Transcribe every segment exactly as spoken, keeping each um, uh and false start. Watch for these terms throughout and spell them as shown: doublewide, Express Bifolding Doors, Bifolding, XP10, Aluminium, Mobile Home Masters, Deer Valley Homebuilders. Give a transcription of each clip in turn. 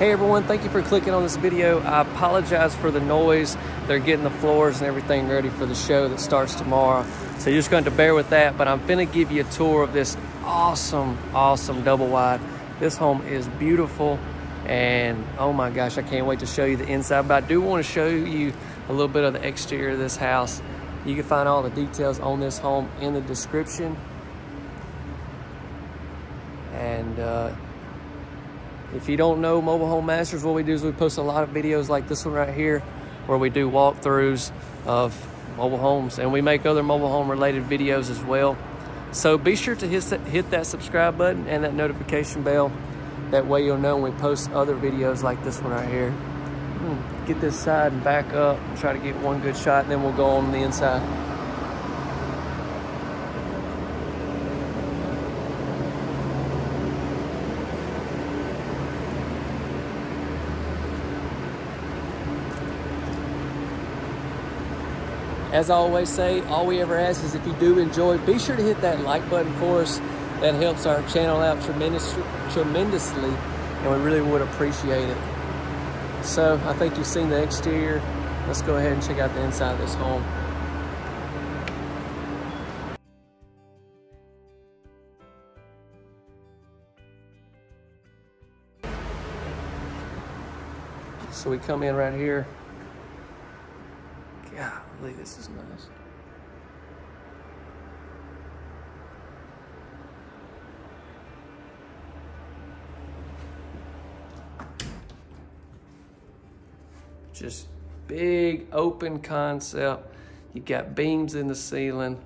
Hey everyone, thank you for clicking on this video. I apologize for the noise. They're getting the floors and everything ready for the show that starts tomorrow. So you're just going to bear with that, but I'm gonna give you a tour of this awesome, awesome double wide. This home is beautiful and oh my gosh, I can't wait to show you the inside, but I do want to show you a little bit of the exterior of this house. You can find all the details on this home in the description. And uh, if you don't know Mobile Home Masters, what we do is we post a lot of videos like this one right here where we do walkthroughs of mobile homes, and we make other mobile home related videos as well. So be sure to hit, hit that subscribe button and that notification bell. That way you'll know when we post other videos like this one right here. Get this side and back up and try to get one good shot, and then we'll go on the inside. As I always say, all we ever ask is if you do enjoy, be sure to hit that like button for us. That helps our channel out tremendous, tremendously, and we really would appreciate it. So I think you've seen the exterior. Let's go ahead and check out the inside of this home. So we come in right here. Golly, this is nice. Just big open concept. You got beams in the ceiling.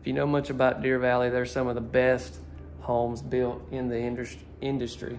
If you know much about Deer Valley, they're some of the best homes built in the industry. industry.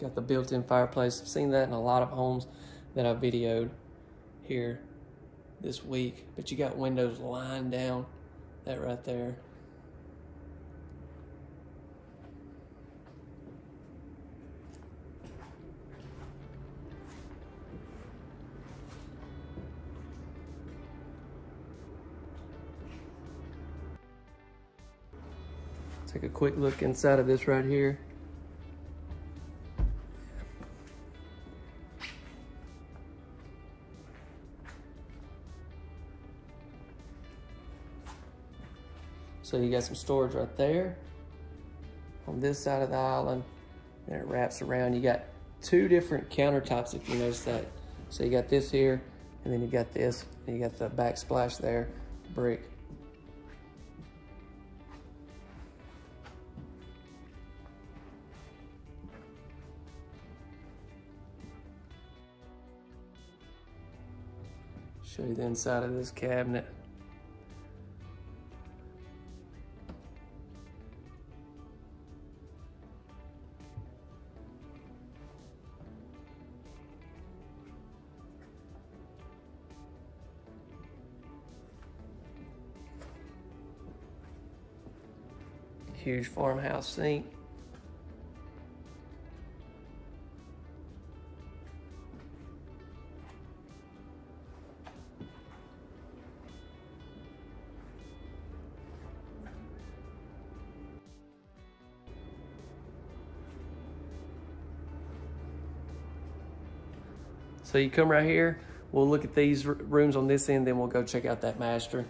Got the built-in fireplace. I've seen that in a lot of homes that I videoed here this week, but you got windows lined down, that right there. Take a quick look inside of this right here. So you got some storage right there on this side of the island, and it wraps around. You got two different countertops, if you notice that. So you got this here, and then you got this, and you got the backsplash there, brick. Show you the inside of this cabinet. Huge farmhouse sink. So you come right here, we'll look at these rooms on this end, then we'll go check out that master.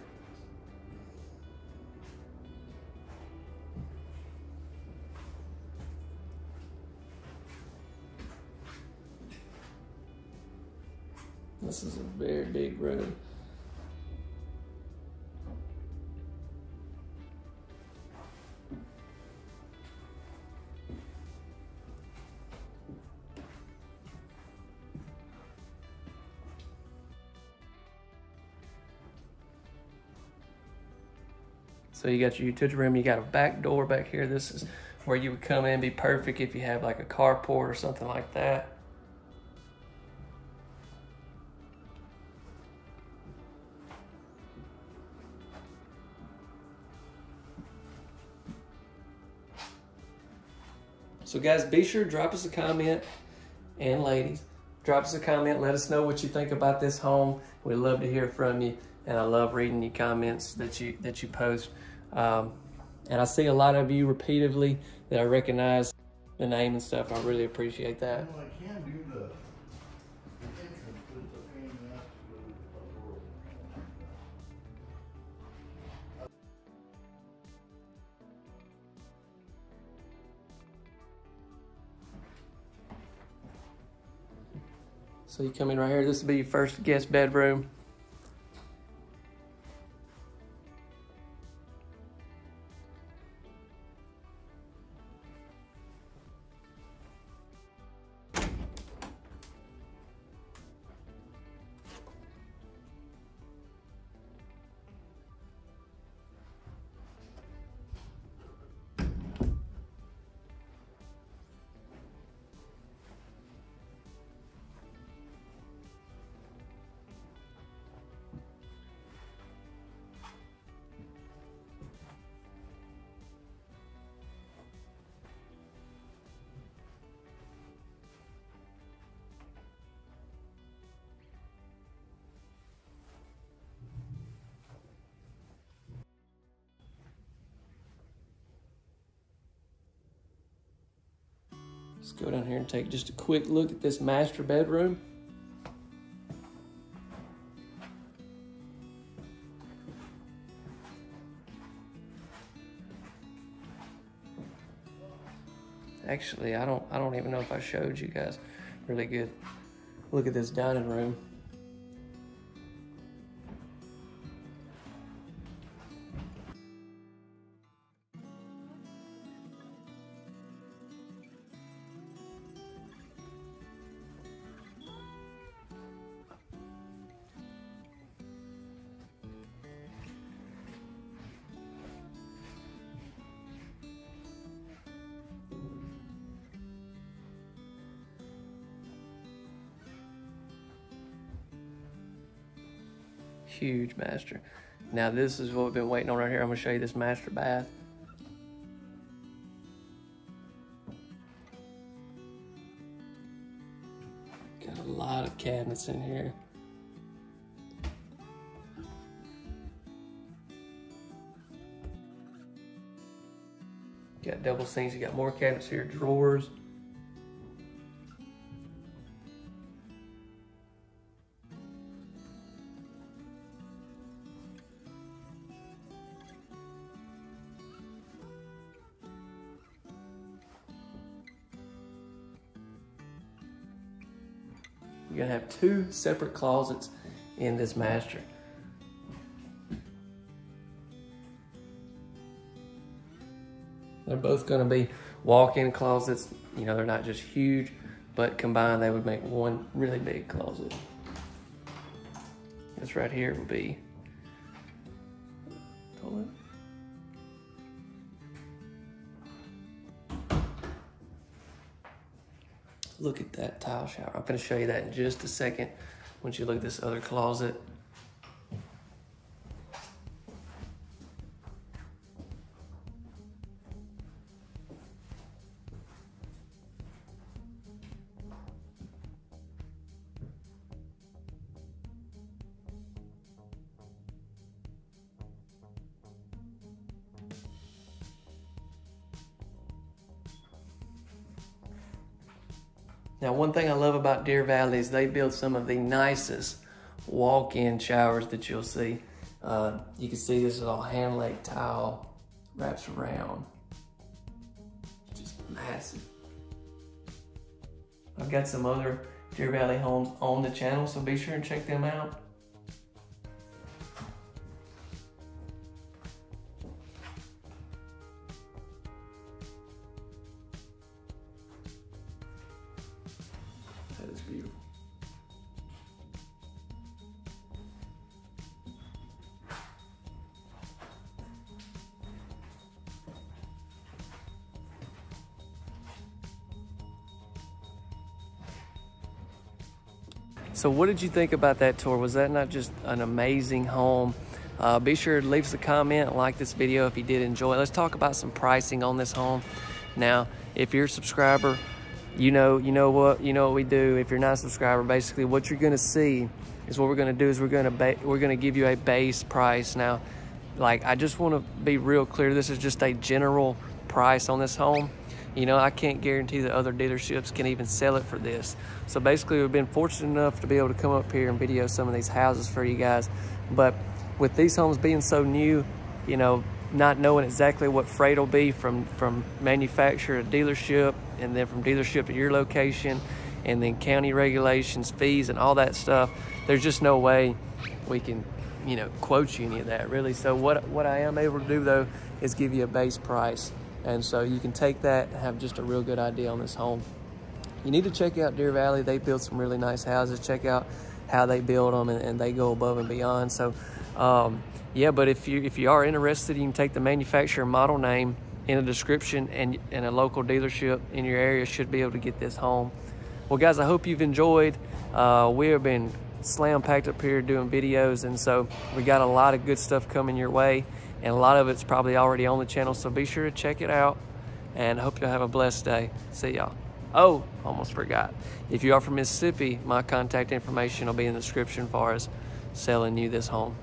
This is a very big room. So you got your utility room, you got a back door back here. This is where you would come in, be perfect if you have like a carport or something like that. So guys, be sure to drop us a comment, and ladies, drop us a comment. Let us know what you think about this home. We'd love to hear from you, and I love reading your comments that you that you post. Um, and I see a lot of you repeatedly that I recognize the name and stuff. I really appreciate that. So you come in right here, this will be your first guest bedroom. Let's go down here and take just a quick look at this master bedroom. Actually, I don't I don't even know if I showed you guys. Really good. Look at this dining room. Huge master. Now this is what we've been waiting on right here. I'm gonna show you this master bath. Got a lot of cabinets in here. Got double sinks, you got more cabinets here, drawers. You're gonna have two separate closets in this master. They're both gonna be walk-in closets. You know, they're not just huge, but combined they would make one really big closet. This right here will be toilet. Look at that tile shower. I'm gonna show you that in just a second once you look at this other closet. Now, one thing I love about Deer Valley is they build some of the nicest walk-in showers that you'll see. Uh, you can see this is all hand-laid tile, wraps around. Just massive. I've got some other Deer Valley homes on the channel, so be sure and check them out. That is beautiful. So what did you think about that tour? Was that not just an amazing home? Uh, be sure to leave us a comment, like this video if you did enjoy it. Let's talk about some pricing on this home. Now, if you're a subscriber, you know, you know what, you know what we do. If you're not a subscriber, basically what you're gonna see is what we're gonna do is we're gonna we're gonna give you a base price. Now, like, I just wanna be real clear, this is just a general price on this home. You know, I can't guarantee that other dealerships can even sell it for this. So basically, we've been fortunate enough to be able to come up here and video some of these houses for you guys. But with these homes being so new, you know, not knowing exactly what freight will be from, from manufacturer to dealership, and then from dealership to your location, and then county regulations, fees, and all that stuff, there's just no way we can, you know, quote you any of that, really. So what, what I am able to do, though, is give you a base price. And so you can take that and have just a real good idea on this home. You need to check out Deer Valley. They build some really nice houses. Check out how they build them, and, and they go above and beyond. So um, yeah, but if you if you are interested, you can take the manufacturer model name in the description, and, and a local dealership in your area should be able to get this home. Well, guys, I hope you've enjoyed. Uh, we have been slam packed up here doing videos, and so we got a lot of good stuff coming your way, and a lot of it's probably already on the channel, so be sure to check it out, and hope you'll have a blessed day. See y'all. Oh, almost forgot, if you are from Mississippi, my contact information will be in the description as far as selling you this home.